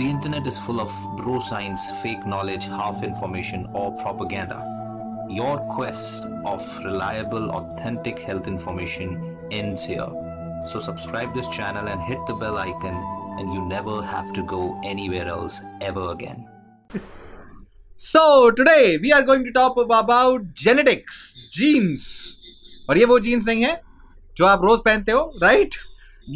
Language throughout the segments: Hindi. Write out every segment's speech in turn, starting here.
The internet is full of bro science, fake knowledge, half information or propaganda. Your quest of reliable, authentic health information ends here. So subscribe this channel and hit the bell icon and you never have to go anywhere else ever again. So today we are going to talk about genetics, genes. और ये वो genes नहीं है जो आप रोज पहनते हो, right?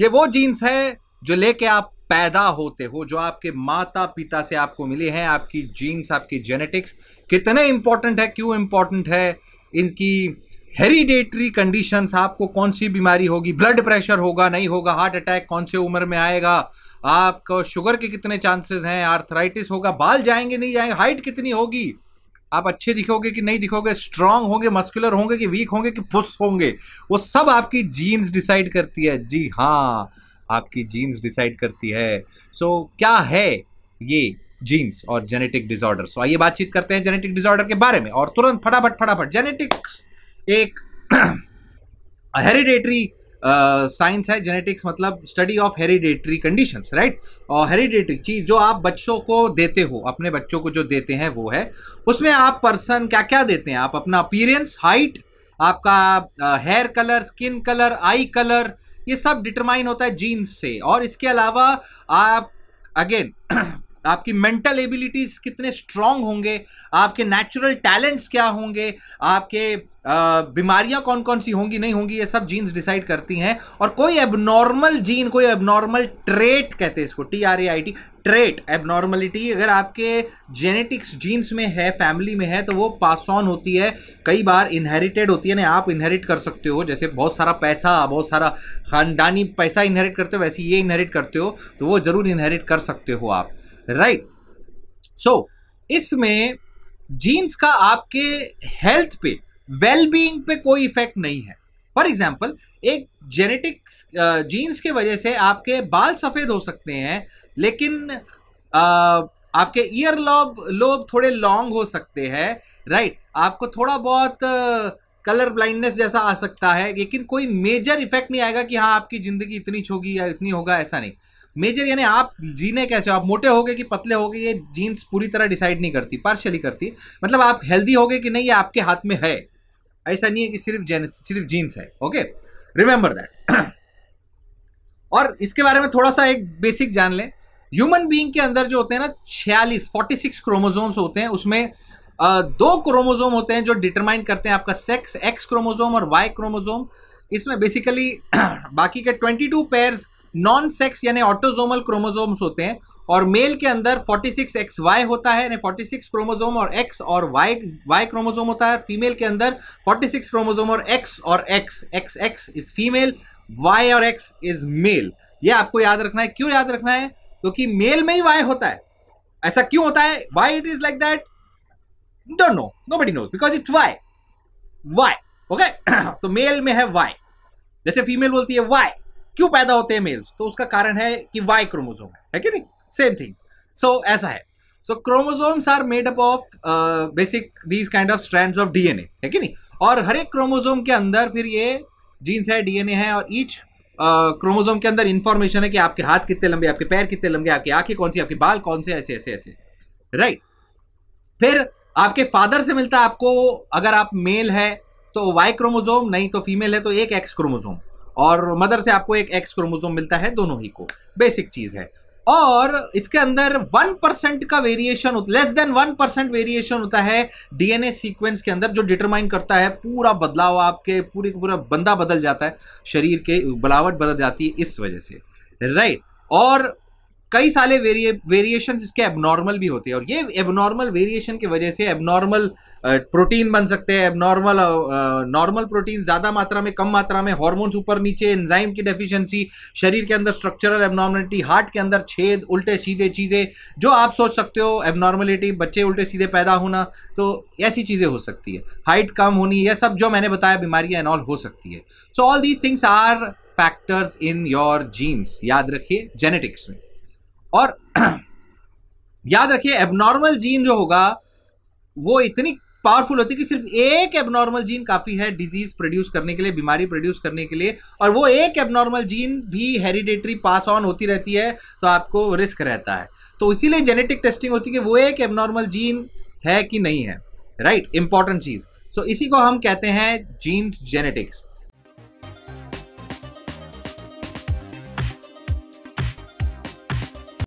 ये वो genes है जो लेके आप पैदा होते हो, जो आपके माता पिता से आपको मिले हैं. आपकी जीन्स, आपकी जेनेटिक्स कितने इंपॉर्टेंट है, क्यों इंपॉर्टेंट है, इनकी हेरिडेटरी कंडीशंस, आपको कौन सी बीमारी होगी, ब्लड प्रेशर होगा नहीं होगा, हार्ट अटैक कौन से उम्र में आएगा, आपको शुगर के कितने चांसेस हैं, आर्थराइटिस होगा, बाल जाएंगे नहीं जाएंगे, हाइट कितनी होगी, आप अच्छे दिखोगे कि नहीं दिखोगे, स्ट्रांग होंगे, मस्कुलर होंगे कि वीक होंगे कि फुस होंगे, वो सब आपकी जीन्स डिसाइड करती है. जी हाँ, आपकी जीन्स डिसाइड करती है. सो क्या है ये जीन्स और जेनेटिक डिसऑर्डर? सो आइए बातचीत करते हैं जेनेटिक डिसऑर्डर के बारे में और तुरंत फटाफट. जेनेटिक्स एक हेरिडेटरी साइंस है. जेनेटिक्स मतलब study of hereditary conditions, right? और हेरिडेटरी चीज जो आप बच्चों को देते हो, अपने बच्चों को जो देते हैं वो है, उसमें आप पर्सन क्या क्या देते हैं, आप अपना अपीयरेंस, हाइट, आपका hair colour, skin colour, eye colour, ये सब डिटरमाइन होता है जीन्स से. और इसके अलावा आप अगेन आपकी मेंटल एबिलिटीज कितने स्ट्रांग होंगे, आपके नेचुरल टैलेंट्स क्या होंगे, आपके बीमारियां कौन कौन सी होंगी नहीं होंगी, ये सब जीन्स डिसाइड करती हैं. और कोई एबनॉर्मल जीन, कोई एबनॉर्मल ट्रेट कहते हैं इसको, TRAIT, ट्रेट एबनॉर्मलिटी अगर आपके जेनेटिक्स जीन्स में है, फैमिली में है, तो वो पास ऑन होती है. कई बार इनहेरिटेड होती है ना, आप इनहेरिट कर सकते हो, जैसे बहुत सारा पैसा, बहुत सारा खानदानी पैसा इनहेरिट करते हो, वैसे ये इनहेरिट करते हो तो वो ज़रूर इनहेरिट कर सकते हो आप, राइट? सो इसमें जीन्स का आपके हेल्थ पे, वेलबींग पे कोई इफेक्ट नहीं है. फॉर एग्जाम्पल, एक जेनेटिक्स जीन्स के वजह से आपके बाल सफ़ेद हो सकते हैं, लेकिन आपके ईयर लोब थोड़े लॉन्ग हो सकते हैं, राइट? आपको थोड़ा बहुत कलर ब्लाइंडनेस जैसा आ सकता है, लेकिन कोई मेजर इफेक्ट नहीं आएगा कि हाँ आपकी ज़िंदगी इतनी होगी या इतनी होगा, ऐसा नहीं. मेजर यानी आप जीने कैसे हो, आप मोटे हो गए कि पतले हो गए, ये जीन्स पूरी तरह डिसाइड नहीं करती, पार्शली करती. मतलब आप हेल्दी हो गए कि नहीं, ये आपके हाथ में है. ऐसा नहीं है कि सिर्फ जीन्स है. Okay, remember that. और इसके बारे में थोड़ा सा एक बेसिक जान लें. ह्यूमन बीइंग के अंदर जो होते हैं ना 46 क्रोमोसोम्स होते हैं, उसमें 2 क्रोमोसोम होते हैं जो डिटरमाइन करते हैं आपका सेक्स, एक्स क्रोमोसोम और वाई क्रोमोसोम. इसमें बेसिकली बाकी के 22 पेयर्स नॉन सेक्स यानी ऑटोसोमल क्रोमोसोम्स होते हैं. और मेल के अंदर 46XY होता है, यानी 46 क्रोमोसोम और X और Y क्रोमोसोम होता है. फीमेल के अंदर 46 क्रोमोसोम और X, XX is female, Y और X इज मेल. ये आपको याद रखना है. क्यों याद रखना है? क्योंकि मेल में ही Y होता है. ऐसा क्यों होता है? Why it is like that? Don't know, nobody knows, because it's Y. Y, okay? तो मेल में है Y. जैसे फीमेल बोलती है वाई. क्यों पैदा होते हैं मेल्स? तो उसका कारण है कि वाई क्रोमोसोम है कि नहीं? Same thing. सो ऐसा है. So chromosomes are made up of basic these kind of strands of DNA, है कि नहीं? और हर एक क्रोमोसोम के अंदर फिर ये जीन्स है, DNA है, और ईच क्रोमोसोम के अंदर इंफॉर्मेशन है कि आपके हाथ कितने लंबे, आपके पैर कितने लंबे, आपकी आंखें कौन सी, आपके बाल कौन से, ऐसे ऐसे ऐसे, राइट? फिर आपके फादर से मिलता है आपको, अगर आप मेल है तो वाई क्रोमोसोम, नहीं तो फीमेल है तो एक एक्स क्रोमोसोम, और मदर से आपको एक एक्स क्रोमोसोम मिलता है, दोनों ही को बेसिक चीज़ है. और इसके अंदर 1% का वेरिएशन, लेस देन 1% वेरिएशन होता है DNA सीक्वेंस के अंदर, जो डिटरमाइन करता है पूरा बदलाव, आपके पूरे पूरा बंदा बदल जाता है, शरीर के बनावट बदल जाती है इस वजह से, राइट? और कई सारे वेरिएशन इसके एबनॉर्मल भी होते हैं, और ये एबनॉर्मल वेरिएशन की वजह से एबनॉर्मल प्रोटीन बन सकते हैं, एबनॉर्मल नॉर्मल प्रोटीन ज़्यादा मात्रा में, कम मात्रा में, हार्मोन्स ऊपर नीचे, एंजाइम की डेफिशिएंसी, शरीर के अंदर स्ट्रक्चरल एबनॉर्मलिटी, हार्ट के अंदर छेद, उल्टे सीधे चीज़ें जो आप सोच सकते हो एबनॉर्मलिटी, बच्चे उल्टे सीधे पैदा होना, तो ऐसी चीज़ें हो सकती है, हाइट कम होनी, यह सब जो मैंने बताया बीमारियाँ एंड ऑल हो सकती है. So all these things are factors in your genes, याद रखिए जेनेटिक्स में. और याद रखिए एबनॉर्मल जीन जो होगा वो इतनी पावरफुल होती है कि सिर्फ एक एबनॉर्मल जीन काफ़ी है डिजीज प्रोड्यूस करने के लिए, बीमारी प्रोड्यूस करने के लिए, और वो एक एबनॉर्मल जीन भी हेरिडेटरी पास ऑन होती रहती है तो आपको रिस्क रहता है। तो इसीलिए जेनेटिक टेस्टिंग होती है कि वो एक एबनॉर्मल जीन है कि नहीं है, राइट, इंपॉर्टेंट चीज़। सो इसी को हम कहते हैं जीन्स जेनेटिक्स।